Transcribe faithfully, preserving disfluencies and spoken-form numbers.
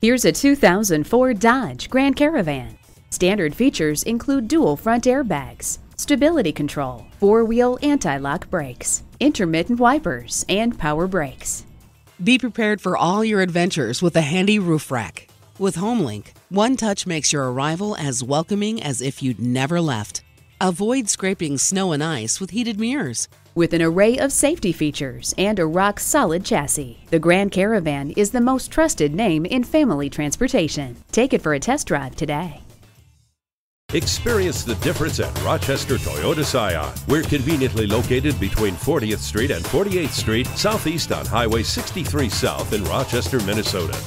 Here's a two thousand four Dodge Grand Caravan. Standard features include dual front airbags, stability control, four-wheel anti-lock brakes, intermittent wipers, and power brakes. Be prepared for all your adventures with a handy roof rack. With HomeLink, one touch makes your arrival as welcoming as if you'd never left. Avoid scraping snow and ice with heated mirrors. With an array of safety features and a rock-solid chassis, the Grand Caravan is the most trusted name in family transportation. Take it for a test drive today. Experience the difference at Rochester Toyota Scion. We're conveniently located between fortieth Street and forty-eighth Street, southeast on Highway sixty-three South in Rochester, Minnesota.